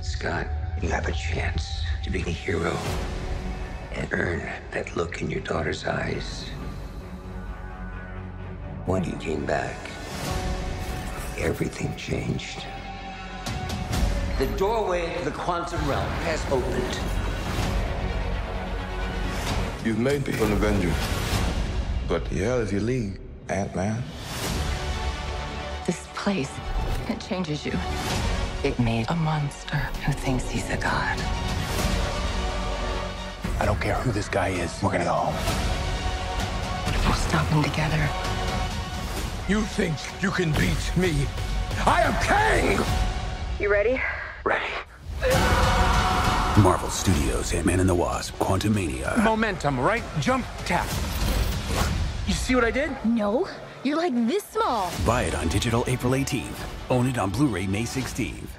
Scott, you have a chance to be a hero and earn that look in your daughter's eyes. When he came back, everything changed. The doorway to the Quantum Realm has opened. You've made people an Avenger. But the hell if you leave, Ant-Man. This place, it changes you. It made a monster who thinks he's a god. I don't care who this guy is, we're gonna go home. We'll stop him together. You think you can beat me? I am Kang! You ready? Ready. Marvel Studios, Ant-Man and the Wasp, Quantumania. Momentum, right? Jump, tap. You see what I did? No, you're like this small. Buy it on digital April 18th. Own it on Blu-ray May 16th.